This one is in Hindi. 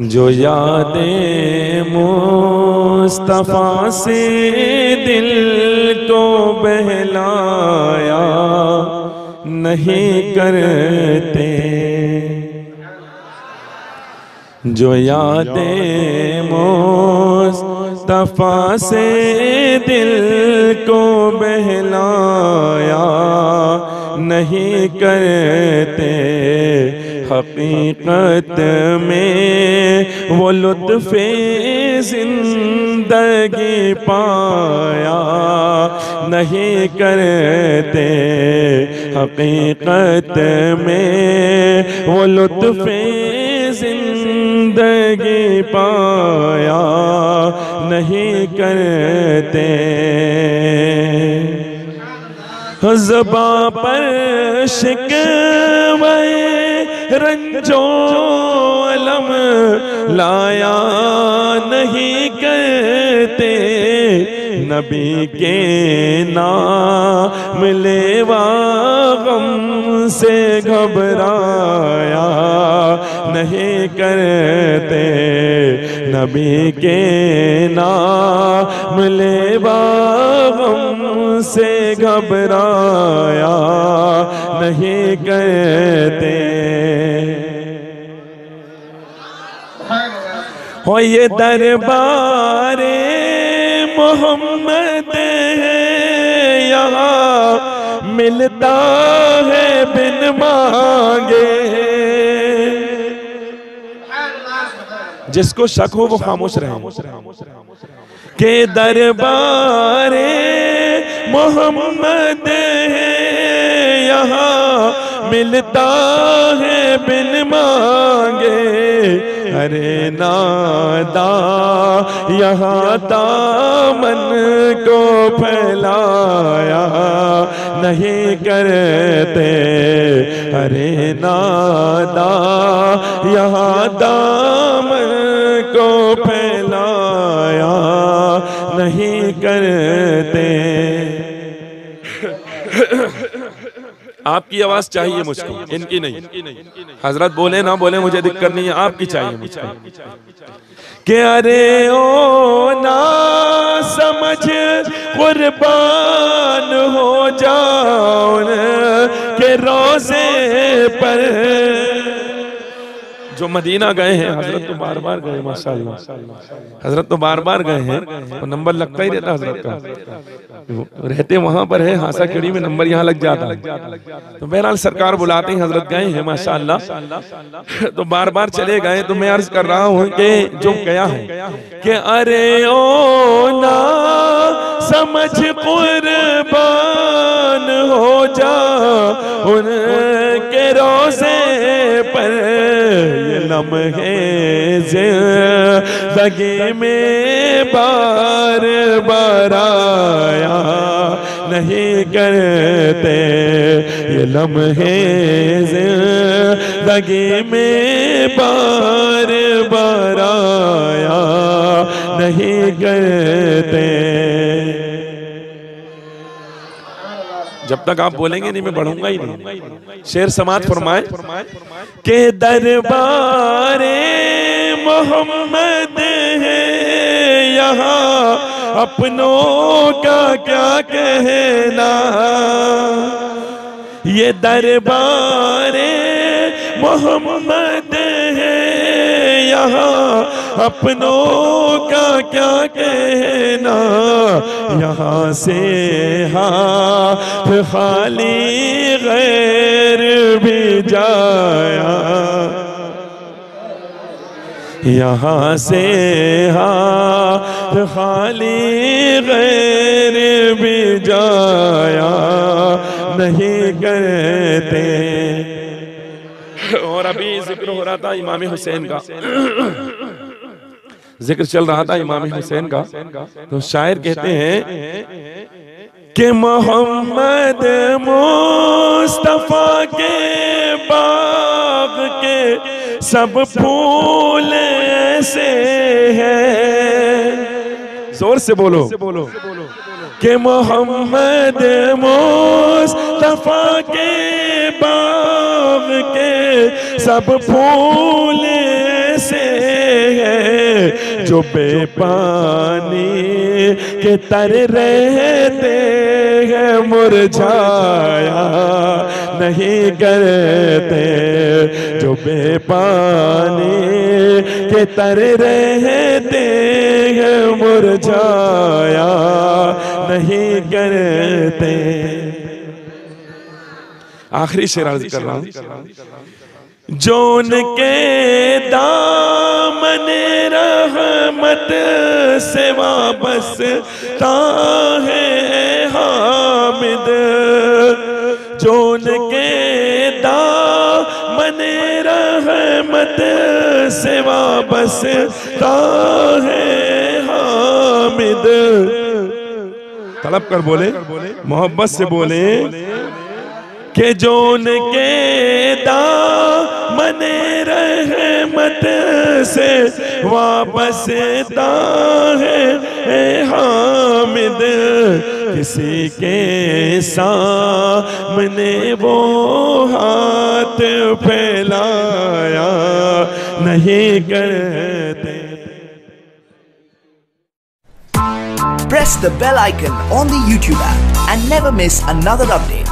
जो यादें मुस्तफ़ा से दिल को बहलाया नहीं करते, जो यादें मुस्तफ़ा से दिल को बहलाया नहीं करते, हकीकत में वो लुत्फ़े ज़िंदगी पाया नहीं करते, हकीकत में वो लुत्फ़े ज़िंदगी पाया नहीं करते। ज़बां पर शिकवे रंजो अलम लाया नहीं करते, नबी के नाम लेवा गम से घबराया नहीं करते, नबी के नाम लेवा गम से घबराया नहीं करते। हो ये दरबारे मोहम्मद है यहाँ मिलता है बिन मांगे, जिसको शक हो वो खामोश रहे के दरबारे मोहम्मद है यहाँ मिलता है बिन मांगे। अरे नादा यहाँ दामन को फैलाया नहीं करते, अरे नादा यहाँ दामन को फैलाया नहीं करते। आपकी आवाज चाहिए मुझको, इनकी नहीं। हजरत बोले ना बोले मुझे दिक्कत नहीं है, आपकी चाहिए मुझको। के अरे ओ ना समझ कुर्बान हो जाओ के रोजे पर, जो मदीना गए हैं हजरत तो बार बार गए, माशाल्लाह हजरत तो बार बार गए हैं, तो नंबर लगता ही रहता हजरत का, रहते वहाँ पर है हासा खड़ी में, नंबर यहाँ लग जाता है। तो बहरहाल सरकार बुलाते ही हजरत गए हैं माशाल्लाह, तो बार बार चले गए। तो मैं अर्ज कर रहा हूँ कि जो गया है कि अरे ओ ना समझ कुर्बान हो जा उनके रोजे पर, ये लम्हे ज़िंदगी में बार बार आया नहीं करते, ये लम्हे ज़िंदगी में बार बार आया नहीं करते। जब तक आप बोलेंगे नहीं मैं बढ़ूंगा ही नहीं। शेर समाज फरमाए के दरबारे मोहम्मद है यहाँ अपनों का क्या कहना, ये दरबारे मोहम्मद है यहाँ अपनों का क्या कहना, यहाँ से हाथ खाली गैर भी जाया, यहाँ से हाथ खाली गैर भी जाया नहीं करते। और अभी जिक्र हो रहा था इमाम हुसैन का, जिक्र चल रहा था इमाम हुसैन का, तो शायर कहते हैं कि मोहम्मद मुस्तफ़ा के बाग के सब फूल ऐसे हैं, जोर से बोलो कि मोहम्मद मुस्तफ़ा के बाग के सब फूल ऐसे चुपे पानी के तर रहते हैं, मुरझाया नहीं करते। चुपे पानी के तर रहते हैं, मुरझाया नहीं करते। आखिरी शेर अर्ज कर रहा हूं। जोन के दामन रहमत से वाबस्ता है हामिद, जोन के दामन रहमत से वाबस्ता है हामिद। तलब कर बोले, मोहब्बत से बोले के जोन के दामन रहमत से वाबस्ता है हामिद। किसी के सामने वो हाथ फैलाया नहीं करते। Press the bell icon on the YouTube app and never miss another update.